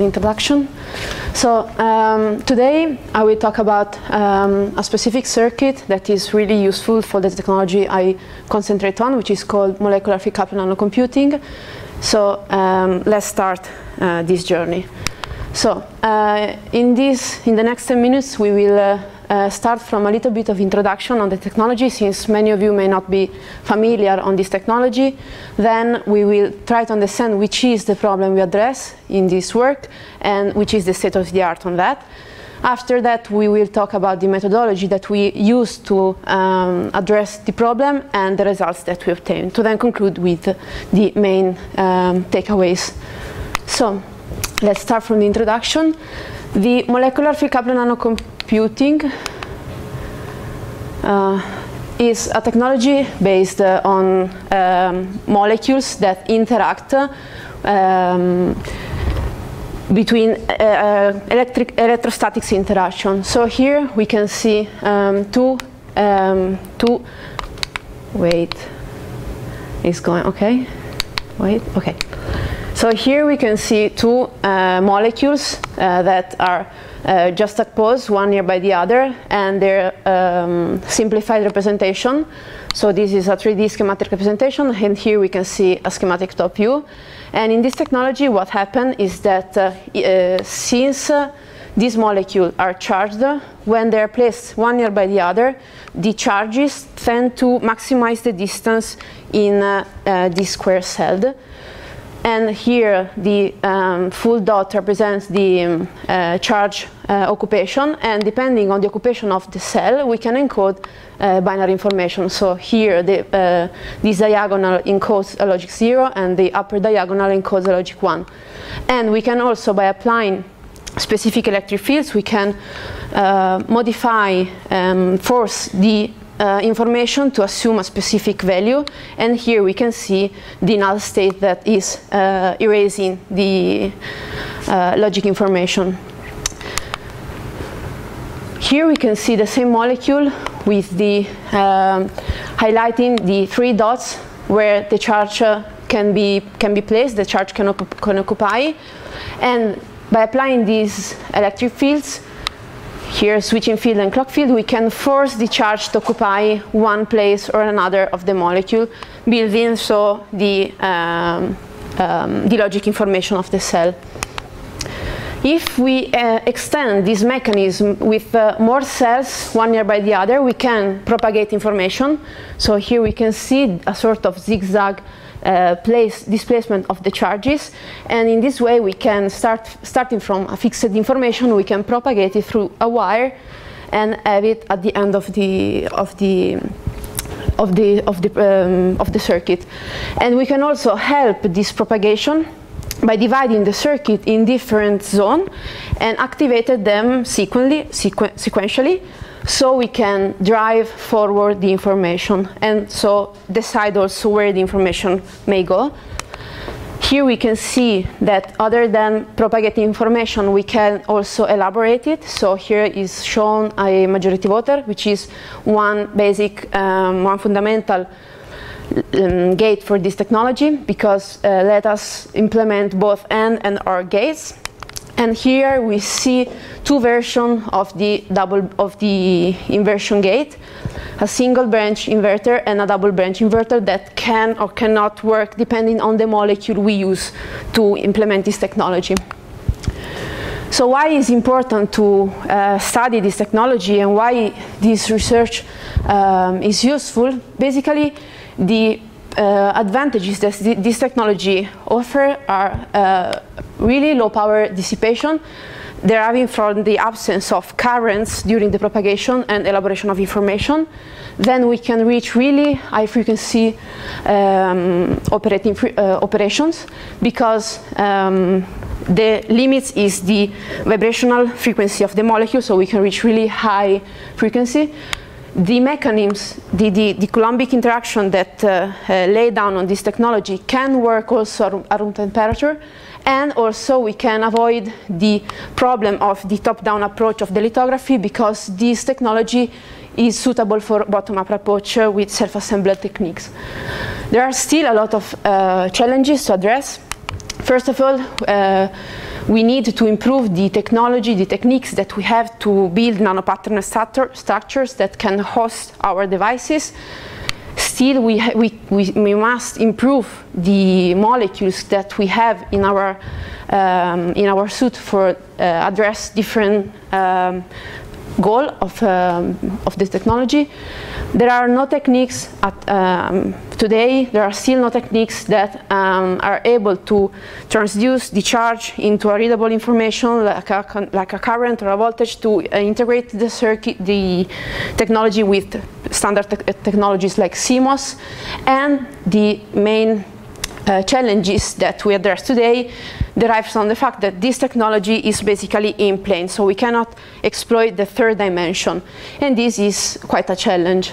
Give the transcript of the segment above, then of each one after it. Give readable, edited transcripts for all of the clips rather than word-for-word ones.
an introduction. So today I will talk about a specific circuit that is really useful for the technology I concentrate on, which is called molecular field-coupled nanocomputing. So let's start this journey. So in the next 10 minutes we will start from a little bit of introduction on the technology, since many of you may not be familiar on this technology. Then we will try to understand which is the problem we address in this work and which is the state of the art on that. After that we will talk about the methodology that we use to address the problem and the results that we obtained, to then conclude with the main takeaways. So let's start from the introduction. The molecular field-coupled nanocomputing is a technology based on molecules that interact between electrostatics interaction. So here we can see So here we can see two molecules that are just juxtaposed one nearby the other, and their simplified representation. So this is a 3D schematic representation, and here we can see a schematic top view. And in this technology what happened is that since these molecules are charged, when they are placed one nearby the other, the charges tend to maximize the distance in this square cell. And here the full dot represents the charge occupation, and depending on the occupation of the cell we can encode binary information. So here this diagonal encodes a logic 0 and the upper diagonal encodes a logic 1. And we can also, by applying specific electric fields, we can modify, force the information to assume a specific value, and here we can see the null state that is erasing the logic information. Here we can see the same molecule with the highlighting the three dots where the charge can be placed, the charge can occupy, and by applying these electric fields, here switching field and clock field, we can force the charge to occupy one place or another of the molecule, building so the logic information of the cell. If we extend this mechanism with more cells, one nearby the other, we can propagate information. So here we can see a sort of zigzag displacement of the charges, and in this way we can starting from a fixed information, we can propagate it through a wire and have it at the end of the circuit. And we can also help this propagation by dividing the circuit in different zones and activated them sequentially. So we can drive forward the information and so decide also where the information may go. Here we can see that other than propagating information, we can also elaborate it. So here is shown a majority voter, which is one basic, one fundamental gate for this technology, because let us implement both AND and OR gates. And here we see two versions of the inversion gate, a single branch inverter and a double branch inverter that can or cannot work depending on the molecule we use to implement this technology. So why is it important to study this technology and why this research is useful? Basically, the advantages that this technology offers are really low power dissipation, deriving from the absence of currents during the propagation and elaboration of information. Then we can reach really high frequency operations, because the limits is the vibrational frequency of the molecule, so we can reach really high frequency. The mechanisms, the Coulombic interaction that lay down on this technology can work also at room temperature, and also we can avoid the problem of the top-down approach of the lithography, because this technology is suitable for bottom-up approach with self-assembled techniques. There are still a lot of challenges to address. First of all, we need to improve the technology, the techniques that we have to build nanopattern structures that can host our devices. Still, we must improve the molecules that we have in our suit for address different goal of this technology. There are no techniques at, today. There are still no techniques that are able to transduce the charge into a readable information like a current or a voltage to integrate the circuit, the technology with standard technologies like CMOS. And the main challenges that we address today derives from the fact that this technology is basically in plane, so we cannot exploit the third dimension, and this is quite a challenge.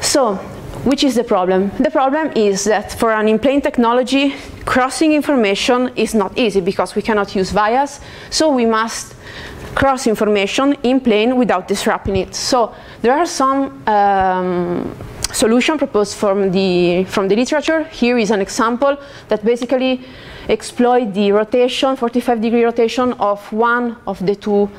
So, which is the problem? The problem is that for an in-plane technology, crossing information is not easy because we cannot use vias, so we must cross information in plane without disrupting it. So there are some solution proposed from the literature. Here is an example that basically exploit the rotation, 45-degree rotation of one of the two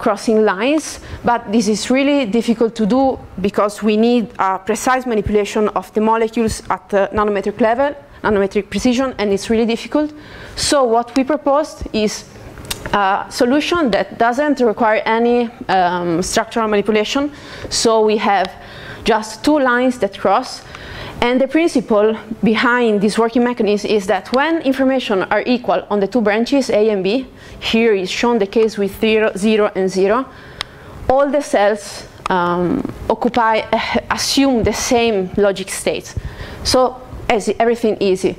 crossing lines, but this is really difficult to do because we need a precise manipulation of the molecules at the nanometric level, nanometric precision, and it's really difficult. So what we proposed is a solution that doesn't require any structural manipulation, so we have just two lines that cross. And the principle behind this working mechanism is that when information are equal on the two branches, A and B, here is shown the case with 0, 0 and 0, all the cells assume the same logic states. So everything easy.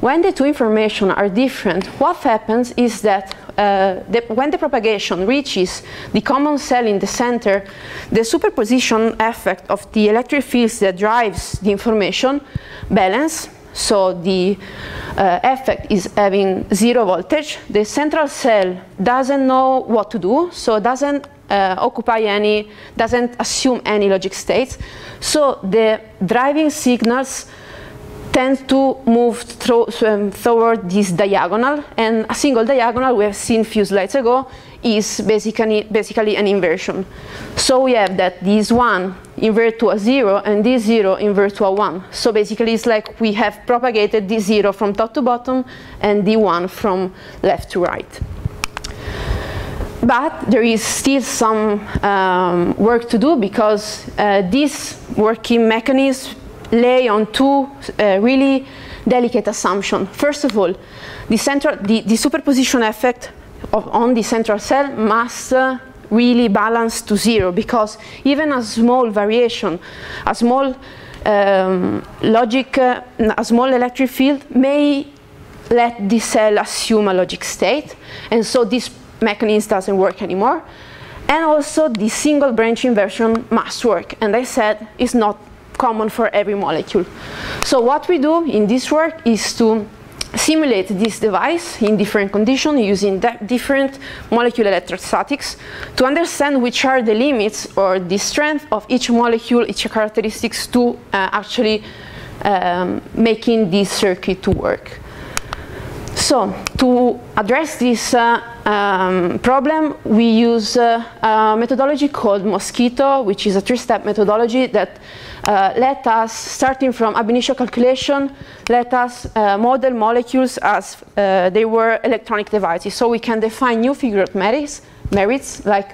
When the two information are different, what happens is that when the propagation reaches the common cell in the center, the superposition effect of the electric fields that drives the information balance, so the effect is having zero voltage. The central cell doesn't know what to do, so doesn't doesn't assume any logic states, so the driving signals tend to move toward this diagonal, and a single diagonal we have seen a few slides ago is basically an inversion. So we have that this one invert to a 0 and this 0 invert to a 1. So basically it's like we have propagated the 0 from top to bottom and the 1 from left to right. But there is still some work to do because this working mechanism lay on two really delicate assumptions. First of all, the superposition effect on the central cell must really balance to 0, because even a small variation, a small a small electric field may let the cell assume a logic state, and so this mechanism doesn't work anymore. And also the single branch inversion must work, and I said it's not common for every molecule. So what we do in this work is to simulate this device in different conditions using different molecule electrostatics to understand which are the limits or the strength of each molecule, each characteristics to actually making this circuit to work. So to address this problem, we use a methodology called MOSQUITO, which is a 3-step methodology that let us, starting from ab initio calculation, let us model molecules as they were electronic devices. So we can define new figurative merits like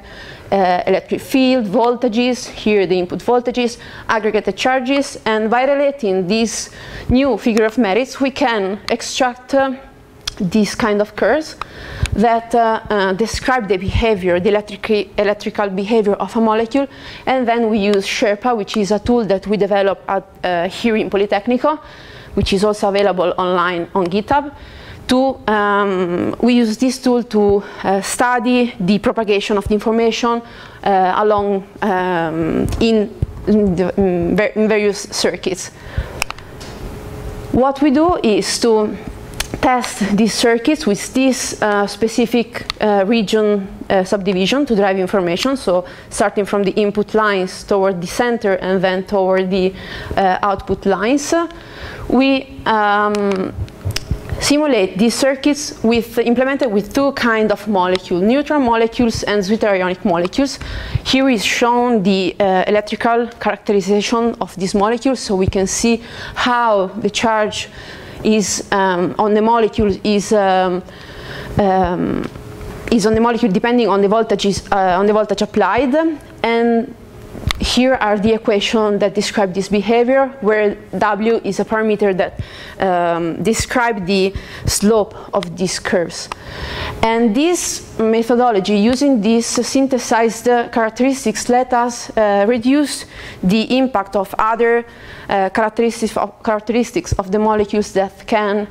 electric field, voltages, here the input voltages, aggregated charges, and by relating these new figurative merits, we can extract these kind of curves that describe the behavior, the electrical behavior of a molecule. And then we use Sherpa, which is a tool that we developed here in Politecnico, which is also available online on GitHub. We use this tool to study the propagation of the information along in various circuits. What we do is to test these circuits with this specific region subdivision to drive information, so starting from the input lines toward the center and then toward the output lines. We simulate these circuits implemented with two kinds of molecules, neutron molecules and sweeter ionic molecules. Here is shown the electrical characterization of these molecules, so we can see how the charge is on the molecule is on the molecule depending on the voltage applied. And here are the equations that describe this behavior, where W is a parameter that describes the slope of these curves. And this methodology, using these synthesized characteristics, let us reduce the impact of other characteristics of the molecules that can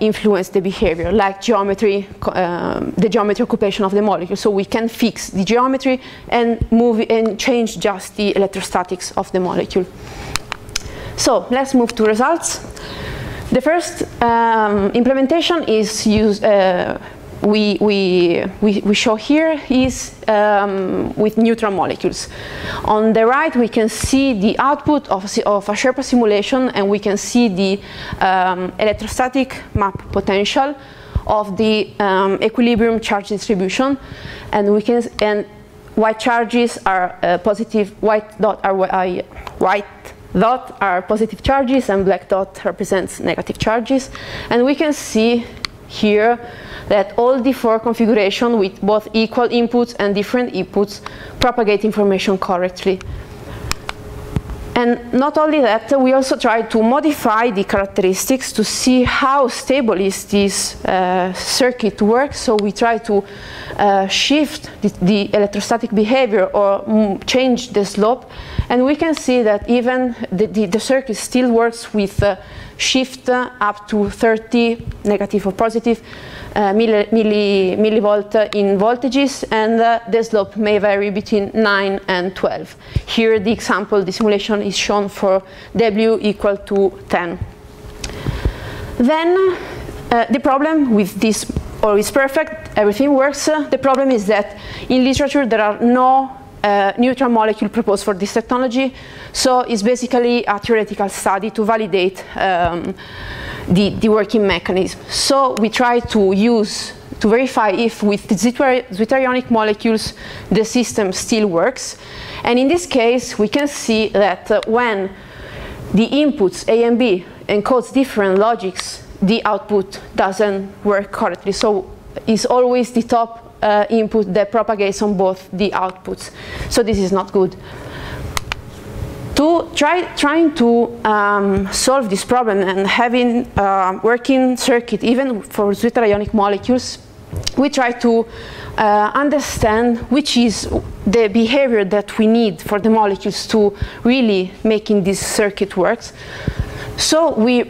influence the behavior, like geometry, the geometry occupation of the molecule. So we can fix the geometry and move and change just the electrostatics of the molecule. So let's move to results. The first implementation is used. We show here is with neutron molecules. On the right, we can see the output of a Sherpa simulation, and we can see the electrostatic map potential of the equilibrium charge distribution, and we can white charges are positive, white dot are positive charges, and black dot represents negative charges, and we can see here that all the four configurations with both equal inputs and different inputs propagate information correctly. And not only that, we also try to modify the characteristics to see how stable is this circuit works. So we try to shift the electrostatic behavior or change the slope. And we can see that even the circuit still works with shift up to 30 negative or positive millivolt in voltages, and the slope may vary between 9 and 12. Here the example, the simulation is shown for W equal to 10. Then the problem with this, or is perfect, everything works. The problem is that in literature there are no neutron molecule proposed for this technology, so it's basically a theoretical study to validate the working mechanism. So we try to verify if with the zwitterionic molecules the system still works, and in this case we can see that when the inputs A and B encodes different logics, the output doesn't work correctly, so it's always the top input that propagates on both the outputs. So this is not good. To trying to solve this problem and having a working circuit even for sweeter ionic molecules, we try to understand which is the behavior that we need for the molecules to really making this circuit works. So we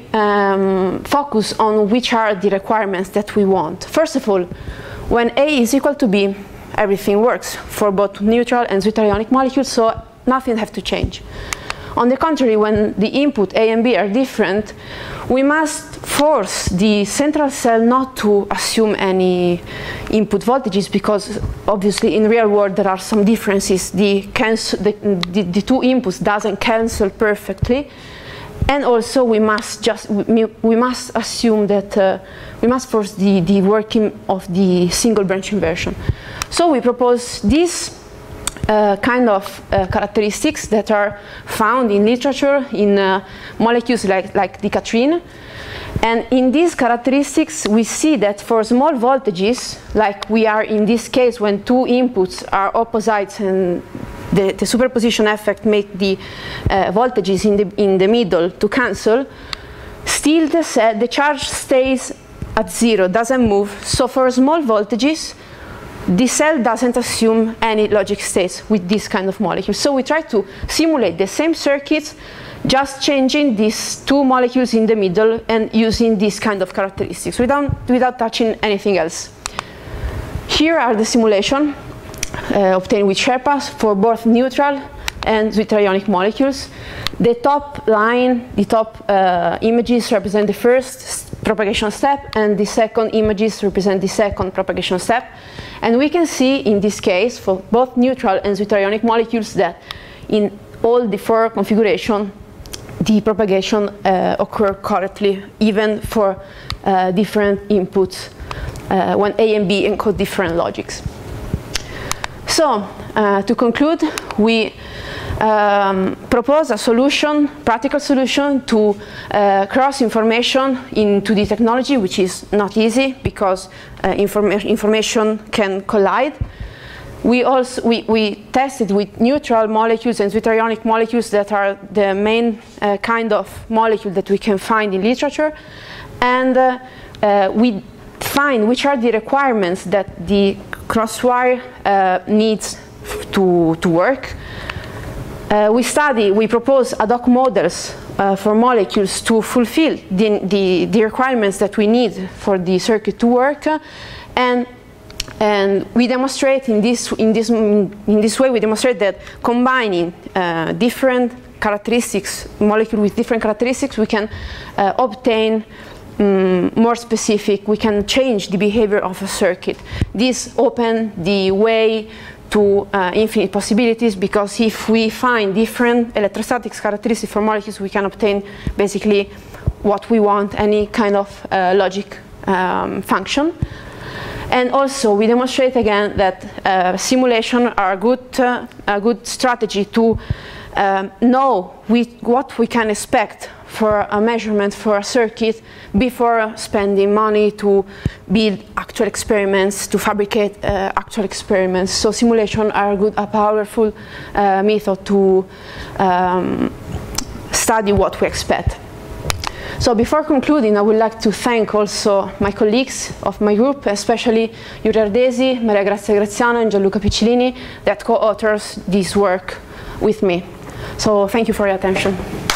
focus on which are the requirements that we want. First of all, when A is equal to B, everything works for both neutral and sweeter ionic molecules, so nothing has to change. On the contrary, when the input A and B are different, we must force the central cell not to assume any input voltages, because obviously in real world there are some differences. The two inputs doesn't cancel perfectly. And also we must assume that we must force the working of the single branch inversion. So we propose this kind of characteristics that are found in literature in molecules like decatrine. And in these characteristics we see that for small voltages, like we are in this case when two inputs are opposites and the superposition effect make the voltages in the middle to cancel, still the charge stays at zero, doesn't move. So for small voltages, the cell doesn't assume any logic states with this kind of molecule. So we try to simulate the same circuits, just changing these two molecules in the middle and using this kind of characteristics without touching anything else. Here are the simulations obtained with Sherpa for both neutral and sweeter ionic molecules. The top line, the top images represent the first propagation step, and the second images represent the second propagation step. And we can see in this case for both neutral and sweeter ionic molecules that in all the four configurations the propagation occur correctly, even for different inputs, when A and B encode different logics. So, to conclude, we propose a solution, practical solution, to cross information into the technology, which is not easy because information can collide. We tested with neutral molecules and deuterionic molecules that are the main kind of molecule that we can find in literature, and we find which are the requirements that the crosswire needs to work. We propose ad hoc models for molecules to fulfill the requirements that we need for the circuit to work, and we demonstrate in this way, we demonstrate that combining different characteristics, molecule with different characteristics, we can obtain more specific, we can change the behavior of a circuit. This opens the way to infinite possibilities, because if we find different electrostatic characteristics for molecules, we can obtain basically what we want, any kind of logic function. And also, we demonstrate again that simulation are a good strategy to know what we can expect for a measurement for a circuit before spending money to build actual experiments, to fabricate actual experiments. So simulation are a powerful method to study what we expect. So before concluding, I would like to thank also my colleagues of my group, especially Yuri Ardesi, Maria Grazia Graziano, and Gianluca Piccillini, that co-authors this work with me. So thank you for your attention.